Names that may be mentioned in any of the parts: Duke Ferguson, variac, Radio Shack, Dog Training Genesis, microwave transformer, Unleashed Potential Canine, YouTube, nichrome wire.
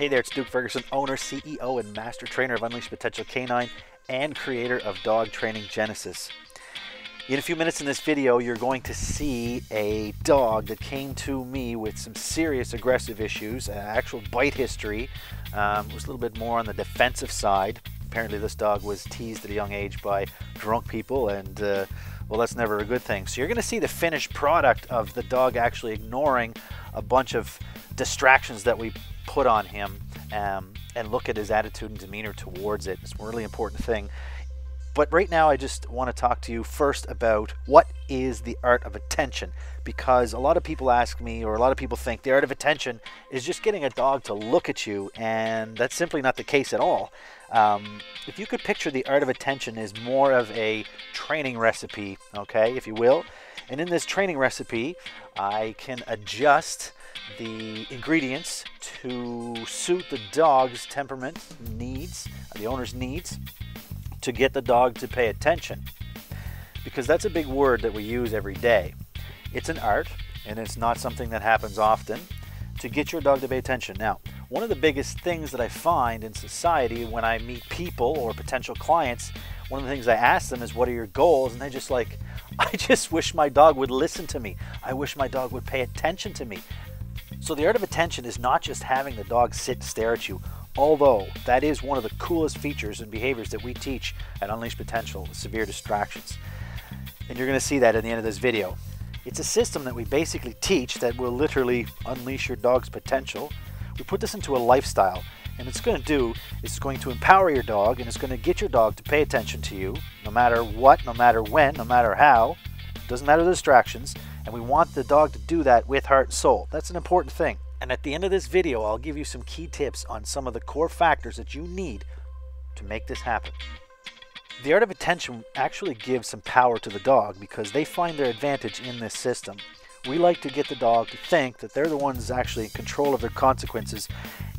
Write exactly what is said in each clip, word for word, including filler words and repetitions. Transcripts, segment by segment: Hey there, it's Duke Ferguson, owner, C E O, and master trainer of Unleashed Potential Canine and creator of Dog Training Genesis. In a few minutes in this video, you're going to see a dog that came to me with some serious aggressive issues, uh, actual bite history. Um, was a little bit more on the defensive side. Apparently this dog was teased at a young age by drunk people, and uh, well, that's never a good thing. So you're going to see the finished product of the dog actually ignoring a bunch of distractions that we put on him, um, and look at his attitude and demeanor towards it. It's a really important thing. But right now I just want to talk to you first about what is the art of attention, because a lot of people ask me, or a lot of people think the art of attention is just getting a dog to look at you, and that's simply not the case at all. Um, if you could picture the art of attention is more of a training recipe, okay, if you will, and in this training recipe I can adjust the ingredients to suit the dog's temperament, needs, the owner's needs, to get the dog to pay attention. Because that's a big word that we use every day. It's an art, and it's not something that happens often, to get your dog to pay attention. Now, one of the biggest things that I find in society when I meet people or potential clients, one of the things I ask them is, what are your goals? And they're just like, I just wish my dog would listen to me. I wish my dog would pay attention to me. So the art of attention is not just having the dog sit and stare at you, although that is one of the coolest features and behaviors that we teach at Unleashed Potential, severe distractions. And you're going to see that at the end of this video. It's a system that we basically teach that will literally unleash your dog's potential. We put this into a lifestyle, and it's going to do, it's going to empower your dog, and it's going to get your dog to pay attention to you, no matter what, no matter when, no matter how. It doesn't matter the distractions, and we want the dog to do that with heart and soul. That's an important thing. And at the end of this video, I'll give you some key tips on some of the core factors that you need to make this happen. The art of attention actually gives some power to the dog, because they find their advantage in this system. We like to get the dog to think that they're the ones actually in control of their consequences,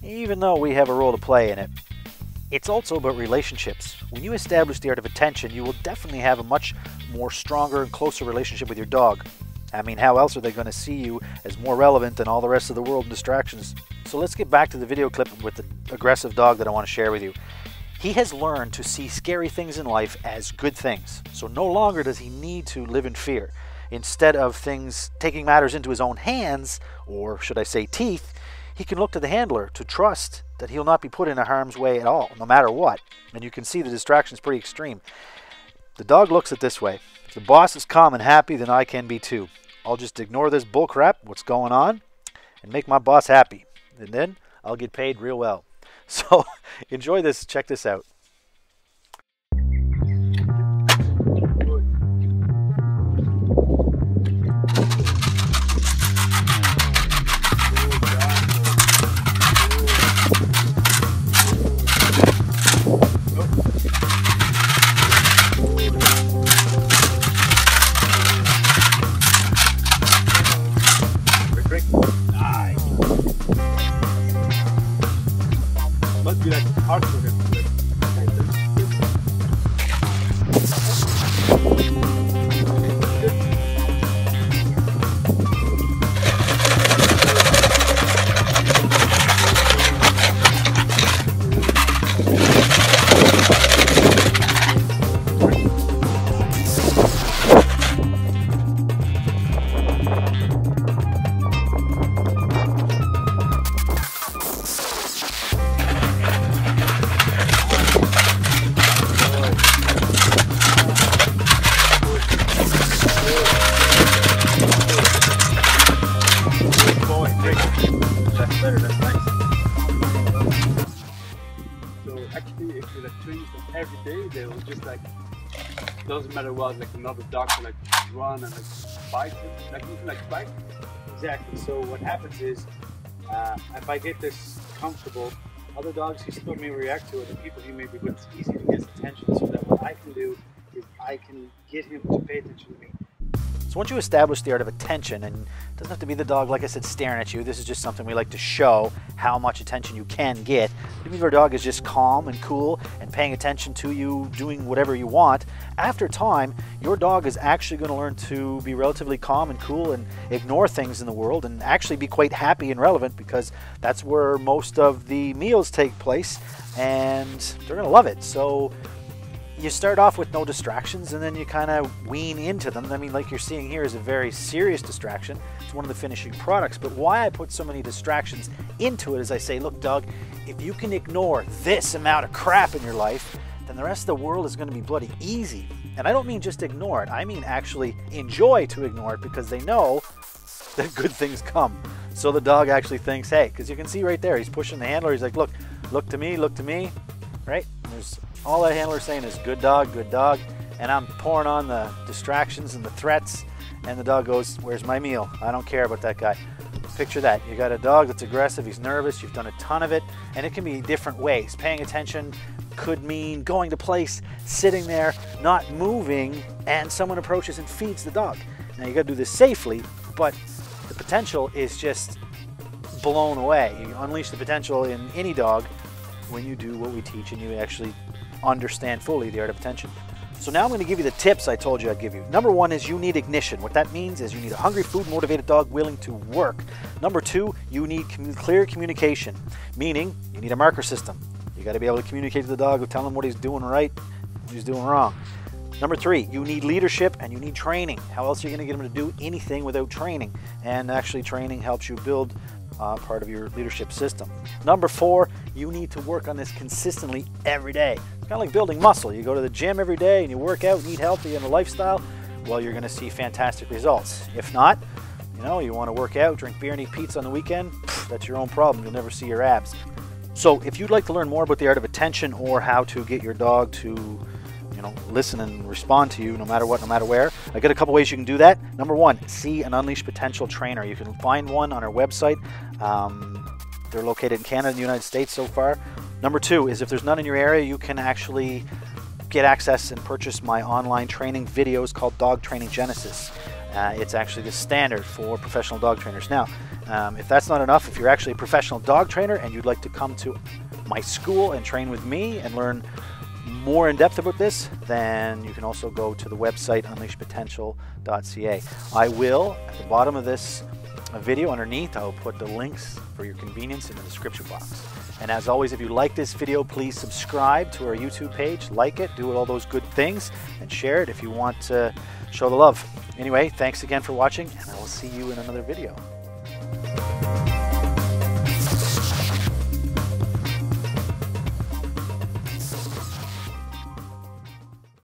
even though we have a role to play in it. It's also about relationships. When you establish the art of attention, you will definitely have a much more stronger and closer relationship with your dog. I mean, how else are they going to see you as more relevant than all the rest of the world and distractions? So let's get back to the video clip with the aggressive dog that I want to share with you. He has learned to see scary things in life as good things. So no longer does he need to live in fear. Instead of things taking matters into his own hands, or should I say teeth, he can look to the handler to trust that he'll not be put in a harm's way at all, no matter what. And you can see the distraction is pretty extreme. The dog looks at this way. If the boss is calm and happy, then I can be too. I'll just ignore this bullcrap, what's going on, and make my boss happy. And then I'll get paid real well. So enjoy this. Check this out. Doesn't matter what, like another dog can like run and like bite, like even like bite. Exactly. So what happens is, uh, if I get this comfortable, other dogs who still may react to it, and people who may be, but it's easy to get attention. So that what I can do is I can get him to pay attention to me. So once you establish the art of attention, and it doesn't have to be the dog, like I said, staring at you. This is just something we like to show how much attention you can get. Even if your dog is just calm and cool and paying attention to you, doing whatever you want, after time, your dog is actually going to learn to be relatively calm and cool and ignore things in the world and actually be quite happy and relevant, because that's where most of the meals take place, and they're going to love it. So you start off with no distractions, and then you kind of wean into them. I mean, like you're seeing here is a very serious distraction. It's one of the finishing products. But why I put so many distractions into it is I say, look, Doug, if you can ignore this amount of crap in your life, then the rest of the world is going to be bloody easy. And I don't mean just ignore it. I mean actually enjoy to ignore it, because they know that good things come. So the dog actually thinks, hey, because you can see right there, he's pushing the handler. He's like, look, look to me, look to me, right? And there's all that handler's saying is good dog, good dog, and I'm pouring on the distractions and the threats, and the dog goes, where's my meal? I don't care about that guy. Picture that. You got a dog that's aggressive, he's nervous, you've done a ton of it, and it can be different ways. Paying attention could mean going to place, sitting there, not moving, and someone approaches and feeds the dog. Now you got to do this safely, but the potential is just blown away. You unleash the potential in any dog when you do what we teach and you actually understand fully the art of attention. So now I'm going to give you the tips I told you I'd give you. Number one is you need ignition. What that means is you need a hungry, food motivated dog willing to work. Number two, you need commu clear communication, meaning you need a marker system. You got to be able to communicate to the dog, tell him what he's doing right, what he's doing wrong. Number three, you need leadership and you need training. How else are you going to get him to do anything without training? And actually training helps you build Uh, part of your leadership system. Number four, you need to work on this consistently every day. It's kind of like building muscle. You go to the gym every day and you work out and eat healthy and a lifestyle, well, you're going to see fantastic results. If not, you know, you want to work out, drink beer and eat pizza on the weekend, that's your own problem. You'll never see your abs. So if you'd like to learn more about the art of attention or how to get your dog to Know, listen and respond to you no matter what, no matter where, I got a couple ways you can do that. Number one, see an Unleashed Potential trainer. You can find one on our website. Um, they're located in Canada and the United States so far. Number two is if there's none in your area, you can actually get access and purchase my online training videos called Dog Training Genesis. Uh, it's actually the standard for professional dog trainers. Now, um, if that's not enough, if you're actually a professional dog trainer and you'd like to come to my school and train with me and learn more in depth about this, then you can also go to the website unleashed potential dot c a. I will, at the bottom of this video underneath, I'll put the links for your convenience in the description box. And as always, if you like this video, please subscribe to our YouTube page, like it, do all those good things, and share it if you want to show the love. Anyway, thanks again for watching, and I will see you in another video.